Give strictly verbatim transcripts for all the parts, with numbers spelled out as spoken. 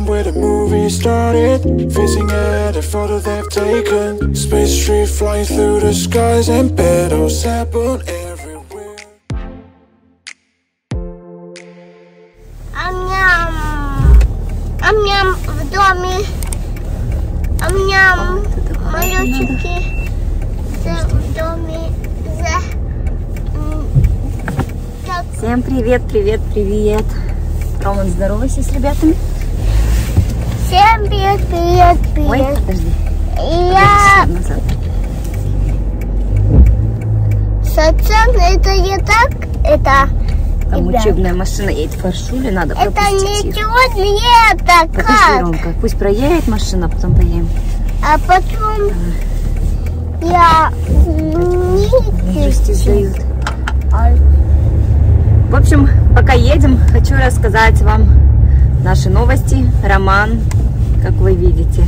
time where the movie started, facing at a photo they've taken. Space tree flying through the skies and battles happen everywhere. Ам-ням! Ам-ням в доме. Ам-ням, малючики в доме. Всем привет, привет, привет. Роман, здоровайся с ребятами. Всем привет, привет, привет. Ой, подожди. Я... Совсем это не так, это... Там ребят. Учебная машина едет в Фаршуле, надо это пропустить. Это ничего ее. Не это, подожди, как? Ромка, пусть проедет машина, потом поедем. А потом... А. Я... Не... В общем, пока едем, хочу рассказать вам наши новости. Роман, как вы видите,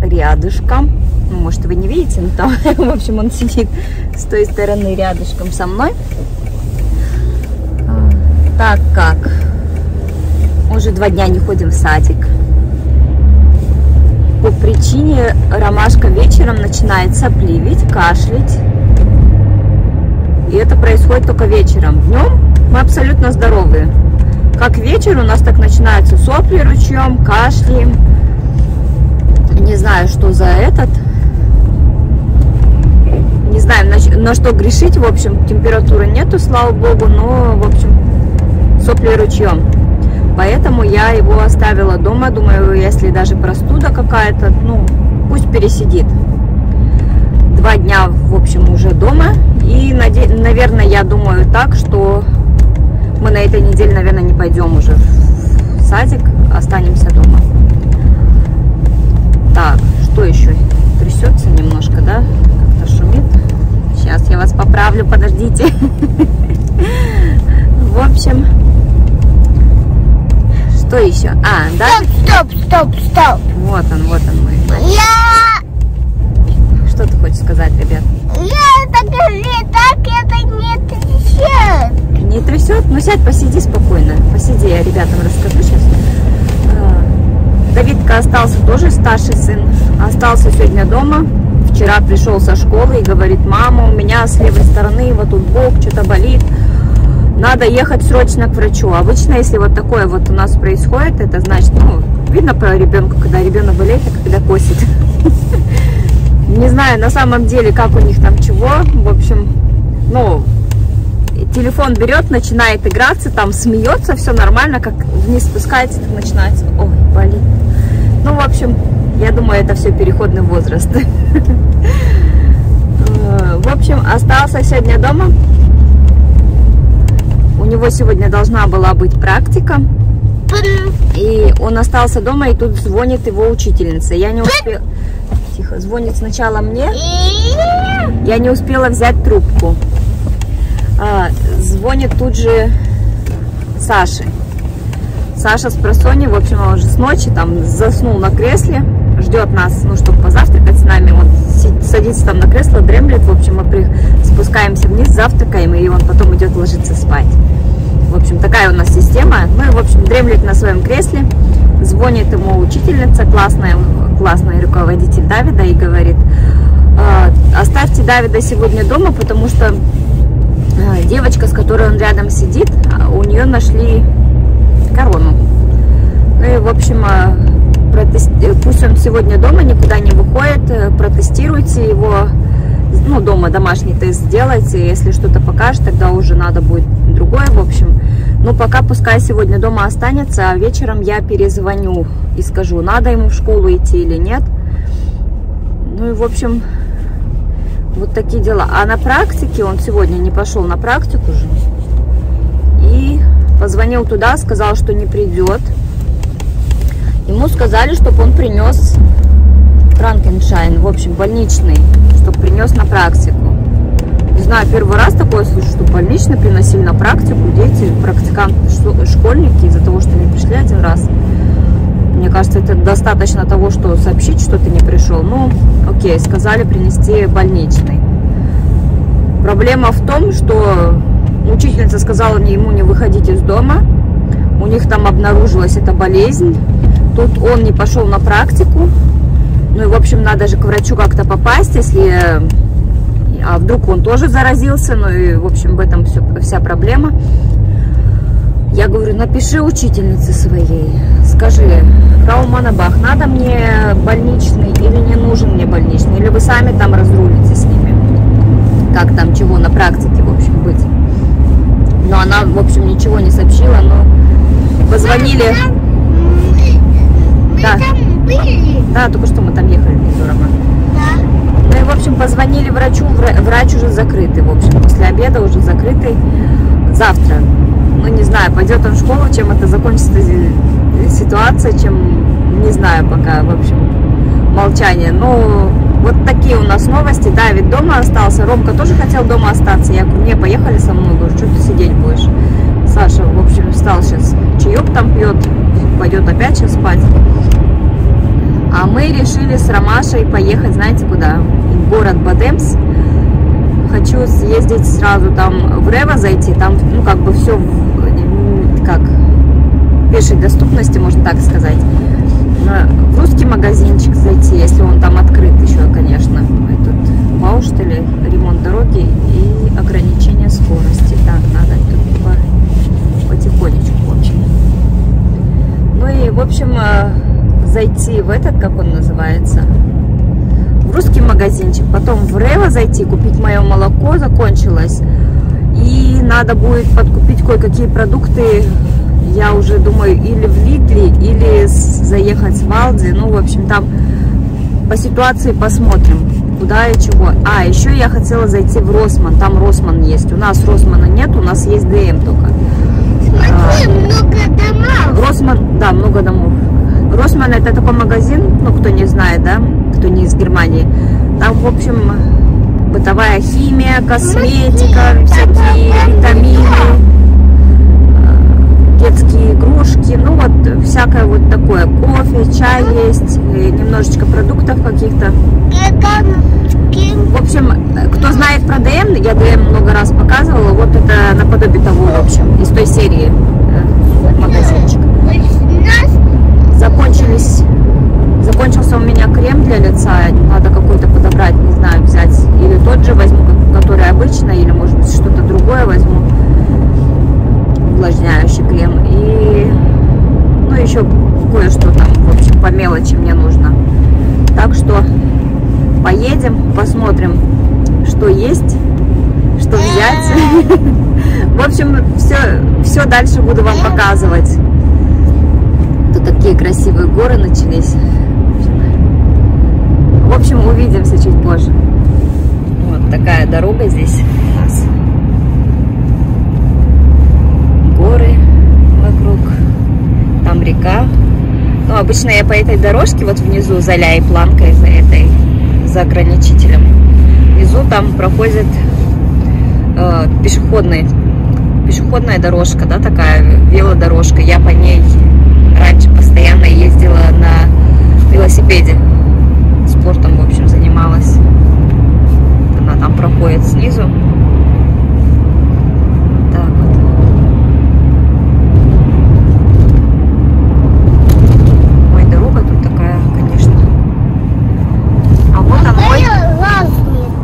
рядышком. Ну, может, вы не видите, но там, в общем, он сидит с той стороны рядышком со мной. Так как уже два дня не ходим в садик. По причине Ромашка вечером начинает сопливить, кашлять. И это происходит только вечером. Днем мы абсолютно здоровые. Как вечер у нас так начинаются сопли ручьем, кашли. Не знаю, что за этот. Не знаю, на, на что грешить. В общем, температуры нету, слава богу. Но, в общем, сопли ручьем. Поэтому я его оставила дома. Думаю, если даже простуда какая-то, ну, пусть пересидит. Два дня, в общем, уже дома. И, наверное, я думаю так, что мы на этой неделе, наверное, не пойдем уже в садик, останемся дома. Так, что еще? Трясется немножко, да? Как-то шумит. Сейчас я вас поправлю, подождите. В общем, что еще? А, да? Стоп, стоп, стоп, стоп. Вот он, вот он мой. Что ты хочешь сказать, ребят? Я так, не так, это не трясет. Не трясет? Ну сядь, посиди спокойно. Посиди, я ребятам расскажу сейчас. Давидка остался тоже, старший сын. Остался сегодня дома. Вчера пришел со школы и говорит: мама, у меня с левой стороны вот тут бок, что-то болит. Надо ехать срочно к врачу. Обычно, если вот такое вот у нас происходит, это значит, ну, видно по ребенку, когда ребенок болеет, а когда косит. Не знаю, на самом деле, как у них там чего. В общем, ну, телефон берет, начинает играться, там смеется, все нормально, как вниз спускается, так начинается. Ой, болит. Ну, в общем, я думаю, это все переходный возраст. В общем, остался сегодня дома. У него сегодня должна была быть практика. И он остался дома, и тут звонит его учительница. Я не успела... Тихо, звонит сначала мне. Я не успела взять трубку. А, звонит тут же Саше. Саша с просони, в общем, он уже с ночи там заснул на кресле. Ждет нас, ну, чтобы позавтракать с нами. Он садится там на кресло, дремлет. В общем, мы спускаемся вниз, завтракаем, и он потом идет ложиться спать. В общем, такая у нас система. Ну, и, в общем, дремлет на своем кресле. Звонит ему учительница, классная, классный руководитель Давида, и говорит: оставьте Давида сегодня дома, потому что девочка, с которой он рядом сидит, у нее нашли корону. Ну и, в общем, протест... пусть он сегодня дома, никуда не выходит, протестируйте его, ну, дома домашний тест сделайте, если что-то покажет, тогда уже надо будет другое, в общем. Ну, пока пускай сегодня дома останется, а вечером я перезвоню и скажу, надо ему в школу идти или нет. Ну и, в общем, вот такие дела. А на практике, он сегодня не пошел на практику же, и позвонил туда, сказал, что не придет. Ему сказали, чтобы он принес франкеншайн, в общем, больничный, чтобы принес на практику. Не знаю, первый раз такое слышу, что больничный приносили на практику дети, практиканты, школьники, из-за того, что не пришли один раз. Мне кажется, это достаточно того, что сообщить, что ты не пришел. Ну, окей, сказали принести больничный. Проблема в том, что учительница сказала ему не выходить из дома. у них там обнаружилась эта болезнь. Тут он не пошел на практику. Ну и, в общем, надо же к врачу как-то попасть, если... А вдруг он тоже заразился, ну и, в общем, в этом все, вся проблема. Я говорю, напиши учительнице своей, скажи, Фрау Манабах, надо мне больничный или не нужен мне больничный, или вы сами там разрулите с ними, как там, чего на практике, в общем, быть. Но она, в общем, ничего не сообщила, но позвонили. Мы, мы, да. Там были. Да, только что мы там ехали внизу, Роман. Да. Ну и, в общем, позвонили врачу, врач уже закрытый, в общем, после обеда уже закрытый, завтра. Ну, не знаю, пойдет он в школу, чем это закончится ситуация, чем, не знаю пока, в общем, молчание. Ну, вот такие у нас новости. Давид дома остался, Ромка тоже хотел дома остаться. Я говорю, не, поехали со мной, говорю, что ты сидеть будешь. Саша, в общем, встал сейчас, чаек там пьет, пойдет опять сейчас спать. А мы решили с Ромашей поехать, знаете, куда? В город Бад-Эмс. Хочу съездить сразу там в Рево зайти, там, ну, как бы все в, как, в пешей доступности, можно так сказать. В русский магазинчик зайти, если он там открыт еще, конечно. Тут бауш, что ли, ремонт дороги и ограничение скорости. Так, надо тут потихонечку, в общем. Ну и, в общем, зайти в этот, как он называется, русский магазинчик, потом в Рево зайти, купить мое молоко, закончилось, и надо будет подкупить кое-какие продукты, я уже думаю, или в Лидле, или заехать в Альди, ну, в общем, там по ситуации посмотрим, куда и чего. А, еще я хотела зайти в Росман, там Росман есть, у нас Росмана нет, у нас есть ДМ только. Смотри, а, много домов. Росман, да, много домов. Росман — это такой магазин, ну, кто не знает, да, кто не из Германии. Там, в общем, бытовая химия, косметика, всякие витамины, детские игрушки, ну, вот всякое вот такое. Кофе, чай есть, немножечко продуктов каких-то. В общем, кто знает про ДМ, я ДМ много раз показывала, вот это наподобие того, в общем, из той серии магазинчик. Закончились, закончился у меня крем для лица, надо какой-то подобрать, не знаю, взять, или тот же возьму, который обычно, или, может быть, что-то другое возьму, увлажняющий крем, и, ну, еще кое-что там, в общем, по мелочи мне нужно. Так что поедем, посмотрим, что есть, что взять. В общем, все, все дальше буду вам показывать. Тут такие красивые горы начались. В общем, увидимся чуть позже. Вот такая дорога здесь у нас. Горы вокруг. Там река. Ну, обычно я по этой дорожке, вот внизу, за ляй планкой, за этой, за ограничителем. Внизу там проходит э, пешеходная, пешеходная дорожка, да, такая велодорожка. Я по ней... Раньше постоянно ездила на велосипеде, спортом, в общем, занималась. Она там проходит снизу. Так вот. Ой, дорога тут такая, конечно. А вот он мой... Разница.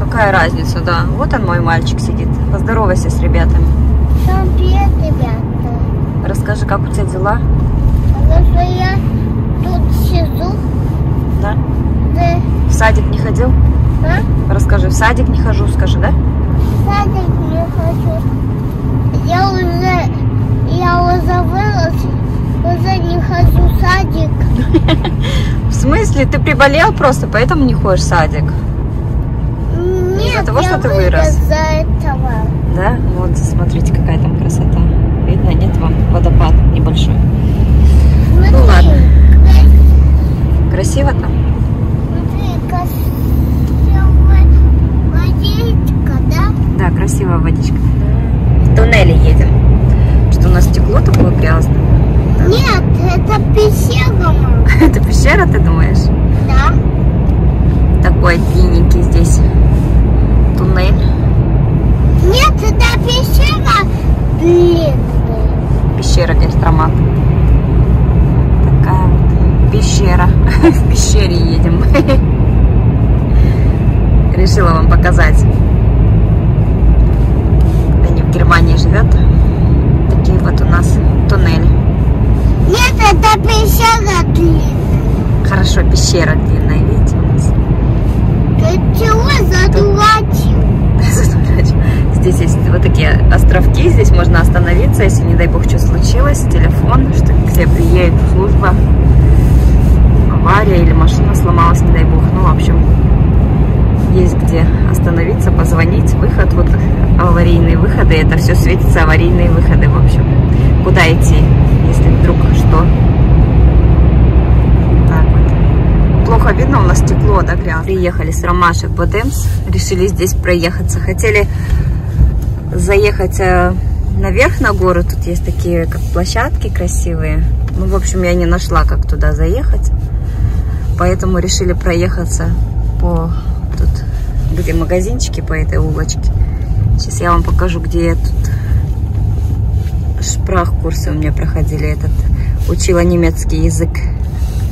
Какая разница, да. Вот он, мой мальчик, сидит. Поздоровайся с ребятами. Всем привет, ребята. Расскажи, как у тебя дела? Я тут сижу. Да? Да. В садик не ходил? А? Расскажи, в садик не хожу, скажи, да? В садик не хожу. Я уже, я уже вырос, уже не хожу в садик. В смысле? Ты приболел просто, поэтому не ходишь в садик? Нет, из-за того, что ты вырос. Из-за этого. Да? Вот, смотрите, какая там красота. Видно, нет вам? Водопад небольшой. Ну ладно. Красиво там? Водичка, да? Да, красивая водичка. В туннеле едем. Что у нас стекло такое грязное? Да. Нет, это пещера. Это пещера, ты думаешь? Да. Такой длинненький здесь туннель. Нет, это пещера. Блин. пещера Герстромат. Такая вот пещера. В пещере едем. Решила вам показать. Они в Германии живет. Такие вот у нас туннели. Нет, это пещера длинная. Хорошо, пещера длинная, видите, у нас. Ты чего задурачил? Здесь есть вот такие островки, здесь можно остановиться, если, не дай бог, что случилось, телефон, что к тебе приедет служба, авария или машина сломалась, не дай бог. Ну, в общем, есть где остановиться, позвонить, выход, вот аварийные выходы, это все светится, аварийные выходы, в общем. Куда идти, если вдруг что? Так вот. Плохо видно, у нас тепло, да, грязно. Приехали с Ромаши в Бад-Эмс, решили здесь проехаться, хотели заехать наверх на гору, тут есть такие как площадки красивые. Ну, в общем, я не нашла, как туда заехать, поэтому решили проехаться по тут, где магазинчики, по этой улочке. Сейчас я вам покажу, где я тут шпрах-курсы у меня проходили, этот учила немецкий язык.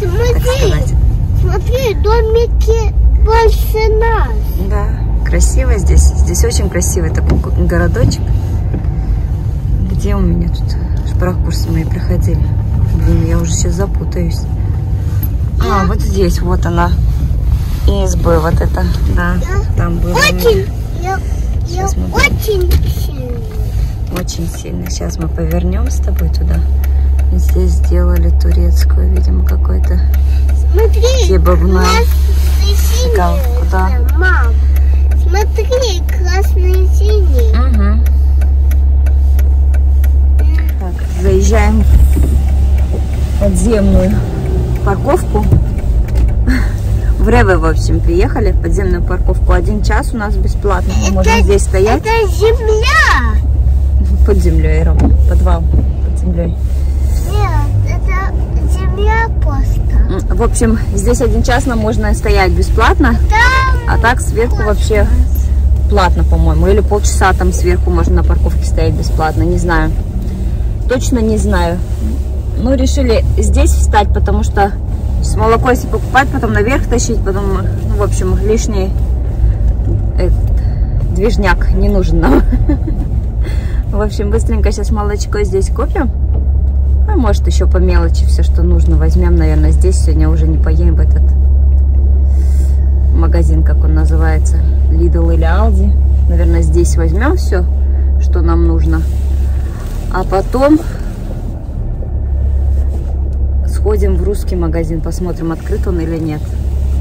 Смотри, смотри, домики больше нас. Да. Красиво здесь. Здесь очень красивый такой городочек. Где у меня тут шпрах-курсы мои проходили? Блин, я уже сейчас запутаюсь. А, да. Вот здесь, вот она. Избы вот это. Да, да. Там было. Очень, я, я мы... очень сильно. Очень сильно. Сейчас мы повернем с тобой туда. Здесь сделали турецкую, видимо, какой-то. Смотри, кебабную. Куда? Это, мам. Смотри, красный, синий. Угу. Так, заезжаем в подземную парковку. В Рево, в общем, приехали в подземную парковку. Один час у нас бесплатно. Мы это, можем здесь стоять. Это земля. Под землей, Рома. Подвал под землей. Нет, это земля просто. В общем, здесь один час нам можно стоять бесплатно. Да. А так сверху вообще платно, по-моему. Или полчаса там сверху можно на парковке стоять бесплатно. Не знаю. Точно не знаю. Ну, решили здесь встать, потому что молоко, если покупать, потом наверх тащить, потом, ну, в общем, лишний этот движняк не нужен нам. В общем, быстренько сейчас молочко здесь купим. А может, еще по мелочи все, что нужно, возьмем, наверное, здесь. Сегодня уже не поедем в этот магазин, как он называется, Лидл или Альди. Наверное, здесь возьмем все, что нам нужно. А потом сходим в русский магазин, посмотрим, открыт он или нет.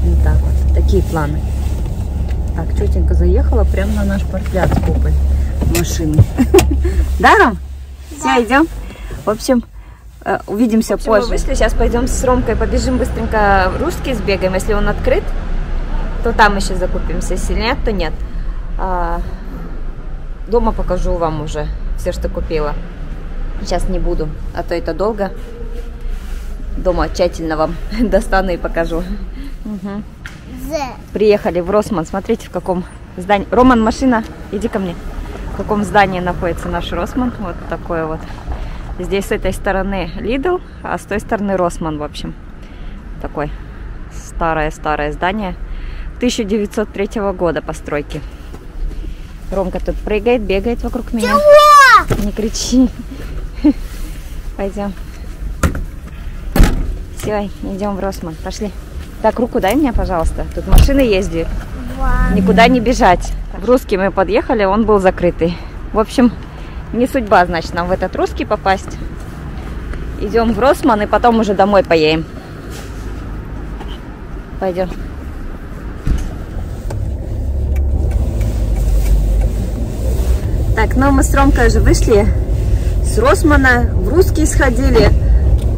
Вот так вот. Такие планы. Так, тетенька заехала прямо на наш портфель с купой машины. Да, Ром? Все, идем? В общем... Увидимся позже. Мы вышли, сейчас пойдем с Ромкой, побежим быстренько в русский сбегаем. Если он открыт, то там еще закупимся. Если нет, то нет. Дома покажу вам уже все, что купила. Сейчас не буду, а то это долго. Дома тщательно вам достану и покажу. Угу. Приехали в Росман. Смотрите, в каком здании. Роман, машина, иди ко мне. В каком здании находится наш Росман. Вот такое вот. Здесь с этой стороны Лидл, а с той стороны Росман, в общем. Такое старое-старое здание. тысяча девятьсот третьего года постройки. Ромка тут прыгает, бегает вокруг меня. Чего? Не кричи. Пойдем. Все, идем в Росман. Пошли. Так, руку дай мне, пожалуйста. Тут машины ездят. Вау. Никуда не бежать. В русский мы подъехали, он был закрытый. В общем... Не судьба, значит, нам в этот русский попасть. Идем в Росман и потом уже домой поедем. Пойдем. Так, ну мы с Ромкой уже вышли с Росмана, в русский сходили.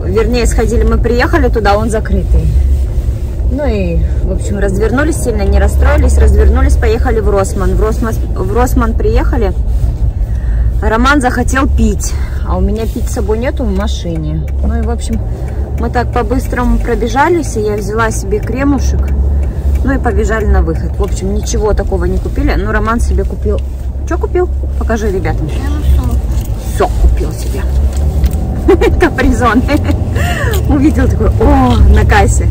Вернее, сходили, мы приехали туда, он закрытый. Ну и, в общем, развернулись сильно, не расстроились, развернулись, поехали в Росман. В Росман, в Росман приехали. Роман захотел пить, а у меня пить с собой нету в машине. Ну и, в общем, мы так по-быстрому пробежались, и я взяла себе кремушек, ну и побежали на выход. В общем, ничего такого не купили, но Роман себе купил... Что купил? Покажи ребятам. Все купил себе. капризон. Увидел такой, о, на кассе.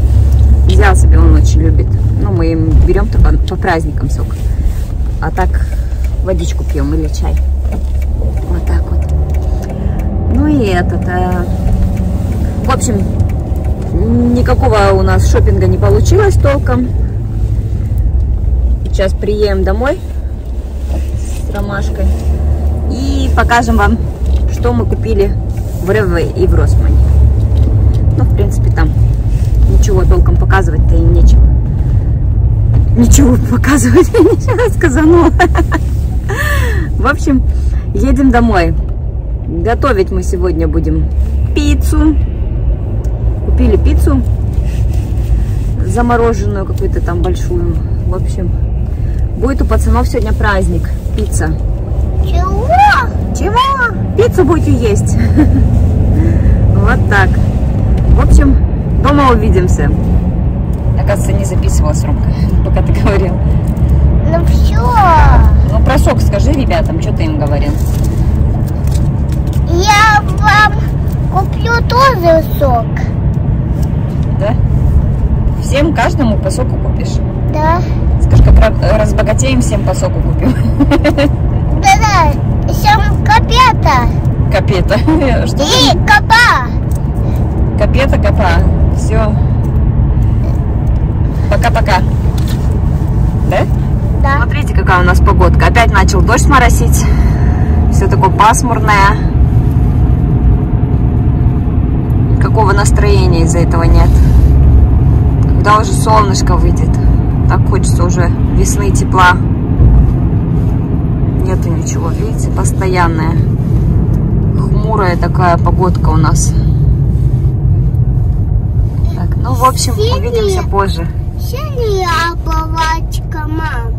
Взял себе, он очень любит. Ну, мы им берем только по праздникам сок. А так водичку пьем или чай. Вот так вот. Ну и этот... Э... В общем, никакого у нас шопинга не получилось толком. Сейчас приедем домой с Ромашкой. И покажем вам, что мы купили в Рево и в Росмане. Ну, в принципе, там ничего толком показывать-то и нечего. Ничего показывать я не сказала. В общем, едем домой. Готовить мы сегодня будем пиццу. Купили пиццу замороженную какую-то там большую. В общем, будет у пацанов сегодня праздник. Пицца. Чего? Чего? Пиццу будете есть. Вот так. В общем, дома увидимся. Оказывается, не записывалась Ромка, пока ты говорил. Ну все. Ну про сок скажи ребятам, что ты им говорил. Я вам куплю тоже сок. Да? Всем, каждому по соку купишь? Да. Скажи, как разбогатеем, всем по соку купим. Да-да, всем капета. Капета. Что и там? Капа. Капета, капа. Все. Пока-пока. Да? Да. Смотрите, какая у нас погодка. Опять начал дождь моросить. Все такое пасмурное. Никакого настроения из-за этого нет. Когда уже солнышко выйдет. Так хочется уже весны, тепла. Нету ничего. Видите, постоянная. Хмурая такая погодка у нас. Так, ну, в общем, увидимся позже. Облачко, мам.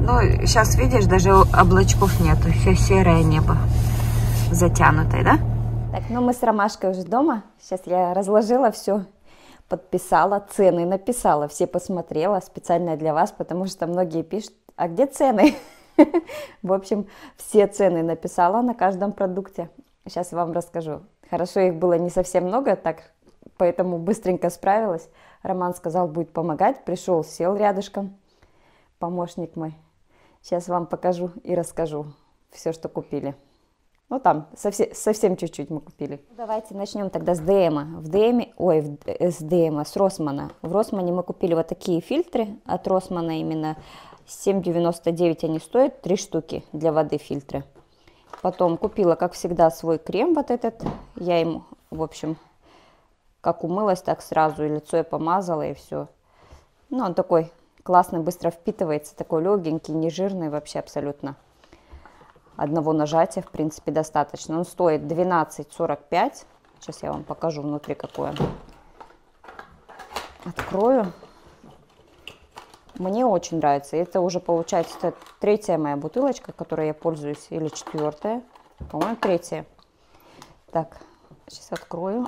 Ну, сейчас видишь, даже облачков нету. Все серое небо затянутое, да? Так, ну мы с Ромашкой уже дома. Сейчас я разложила все, подписала, цены написала. Все посмотрела специально для вас, потому что многие пишут, а где цены? В общем, все цены написала на каждом продукте. Сейчас вам расскажу. Хорошо, их было не совсем много, так, поэтому быстренько справилась. Роман сказал, будет помогать. Пришел, сел рядышком. Помощник мой. Сейчас вам покажу и расскажу все, что купили. Ну, там совсем чуть-чуть мы купили. Давайте начнем тогда с ДМа. В ДМе, ой, в, с ДМа, с Росмана. В Росмане мы купили вот такие фильтры от Росмана именно. семь девяносто девять они стоят, три штуки для воды фильтры. Потом купила, как всегда, свой крем вот этот. Я ему, в общем... Как умылась, так сразу и лицо я помазала, и все. Ну, он такой классный, быстро впитывается, такой легенький, не жирный вообще абсолютно. Одного нажатия, в принципе, достаточно. Он стоит двенадцать сорок пять. Сейчас я вам покажу внутри, какой он. Открою. Мне очень нравится. Это уже, получается, третья моя бутылочка, которой я пользуюсь, или четвертая. По-моему, третья. Так, сейчас открою.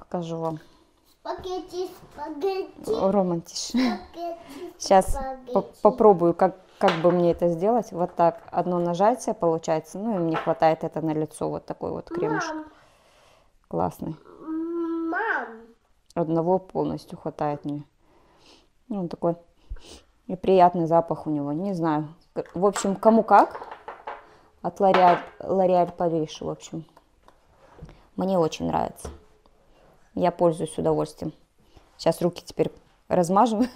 Покажу вам. Спагетти, спагетти. Роман, тише. Сейчас по попробую, как, как бы мне это сделать. Вот так. Одно нажатие получается. Ну и мне хватает это на лицо. Вот такой вот кремушек. Мам. Классный. Мам. Одного полностью хватает мне. Ну, он такой. И приятный запах у него. Не знаю. В общем, кому как. От Лореаль, Лореаль Париж, в общем. Мне очень нравится. Я пользуюсь с удовольствием. Сейчас руки теперь размажем.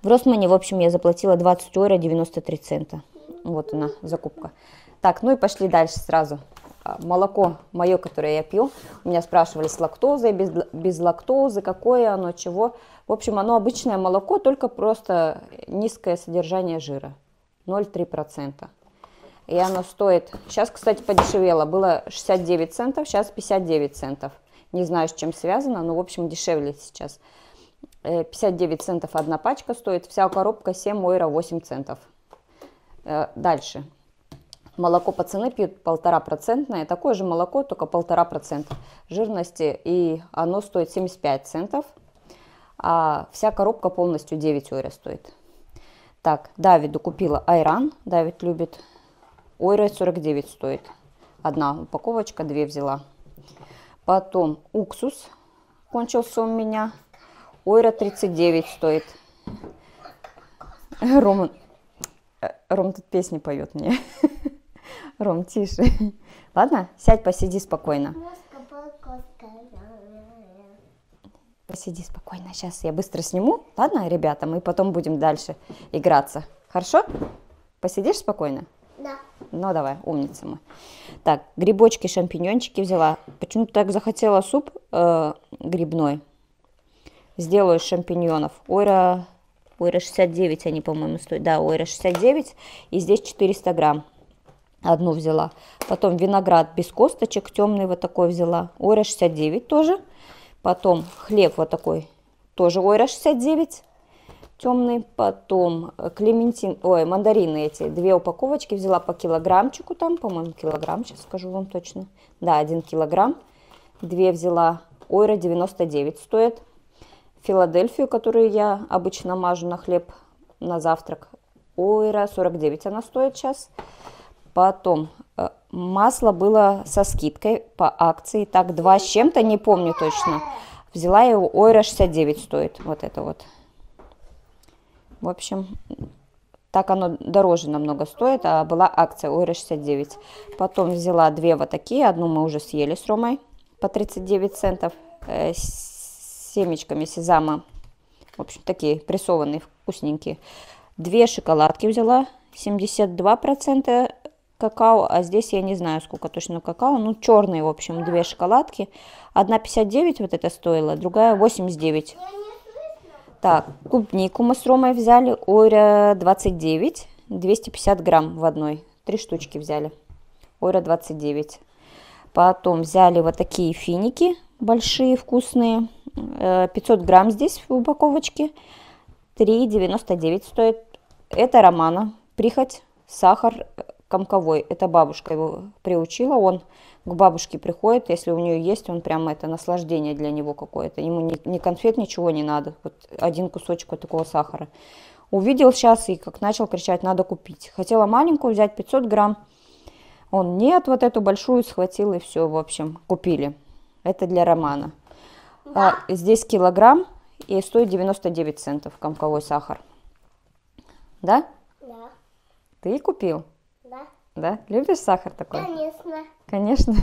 В Росмане, в общем, я заплатила двадцать евро девяносто три цента. Вот она, закупка. Так, ну и пошли дальше сразу. Молоко мое, которое я пью. У меня спрашивали, с лактозой, без, без лактозы, какое оно, чего. В общем, оно обычное молоко, только просто низкое содержание жира. ноль целых три десятых процента. И оно стоит... Сейчас, кстати, подешевело. Было шестьдесят девять центов, сейчас пятьдесят девять центов. Не знаю, с чем связано, но, в общем, дешевле сейчас. пятьдесят девять центов одна пачка стоит. Вся коробка семь евро восемь центов. Дальше. Молоко пацаны пьют полтора процента. Такое же молоко, только полтора процента жирности. И оно стоит семьдесят пять центов. А вся коробка полностью девять евро стоит. Так, Давиду купила айран. Давид любит. Ойра сорок девять стоит. Одна упаковочка, две взяла. Потом уксус кончился у меня. Ойра тридцать девять стоит. Рома, Ром тут песни поет мне. Ром, тише. Ладно, сядь, посиди спокойно. Посиди спокойно. Сейчас я быстро сниму. Ладно, ребята, мы потом будем дальше играться. Хорошо? Посидишь спокойно? Да. Ну, давай, умница мы. Так, грибочки, шампиньончики взяла. Почему-то так захотела суп э, грибной. Сделаю из шампиньонов. Ойра, ойра шестьдесят девять они, по-моему, стоят. Да, ойра шестьдесят девять. И здесь четыреста грамм. Одну взяла. Потом виноград без косточек, темный вот такой взяла. Ойра шестьдесят девять тоже. Потом хлеб вот такой, тоже ойра шестьдесят девять. Темный, потом клементин, ой, мандарины эти, две упаковочки взяла по килограммчику там, по-моему, килограмм, сейчас скажу вам точно. Да, один килограмм, две взяла, ойра девяносто девять стоит. Филадельфию, которую я обычно мажу на хлеб, на завтрак, ойра сорок девять она стоит сейчас. Потом масло было со скидкой по акции, так, два с чем-то, не помню точно. Взяла его, ойра шестьдесят девять стоит, вот это вот. В общем, так оно дороже намного стоит, а была акция ойра шестьдесят девять. Потом взяла две вот такие, одну мы уже съели с Ромой по тридцать девять центов, э, с семечками сезама. В общем, такие прессованные, вкусненькие. Две шоколадки взяла, семьдесят два процента какао, а здесь я не знаю, сколько точно какао. Ну, черные, в общем, две шоколадки. Одна пятьдесят девять вот это стоила, другая восемьдесят девять. Так, клубнику мы с Ромой взяли, ойра двадцать девять, двести пятьдесят грамм в одной, три штучки взяли, ойра двадцать девять. Потом взяли вот такие финики большие, вкусные, пятьсот грамм здесь в упаковочке, три девяносто девять стоит. Это Романа, прихоть, сахар комковой, это бабушка его приучила, он к бабушке приходит, если у нее есть, он прям это наслаждение для него какое-то, ему ни, ни конфет, ничего не надо, вот один кусочек вот такого сахара. Увидел сейчас и как начал кричать, надо купить. Хотела маленькую взять, пятьсот грамм, он нет, вот эту большую схватил и все, в общем, купили. Это для Романа. Да. А, здесь килограмм и стоит девяносто девять центов комковой сахар. Да? Да. Ты купил? Да? Любишь сахар такой? Конечно. Конечно.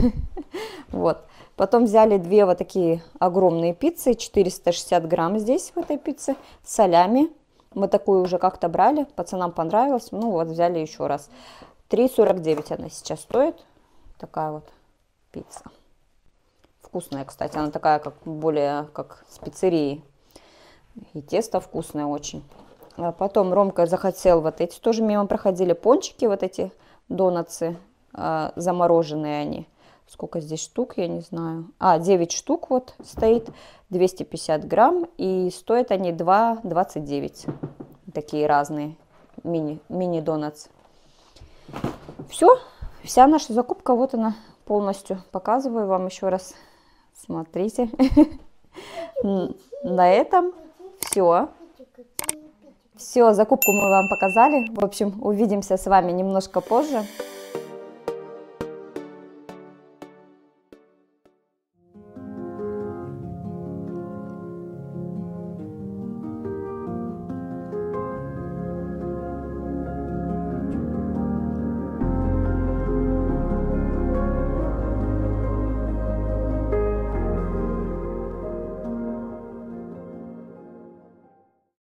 Вот. Потом взяли две вот такие огромные пиццы. четыреста шестьдесят грамм здесь в этой пицце. Солями. Мы такую уже как-то брали. Пацанам понравилось. Ну вот, взяли еще раз. три сорок девять она сейчас стоит. Такая вот пицца. Вкусная, кстати. Она такая, как более как с пиццерии. И тесто вкусное очень. А потом Ромка захотел вот эти. Тоже мимо проходили пончики вот эти. Донатсы, э, замороженные они. Сколько здесь штук, я не знаю. А, девять штук вот стоит, двести пятьдесят грамм. И стоят они два двадцать девять. Такие разные мини, мини-донатс. Все, вся наша закупка, вот она полностью. Показываю вам еще раз. Смотрите. На этом все. Все, закупку мы вам показали. В общем, увидимся с вами немножко позже.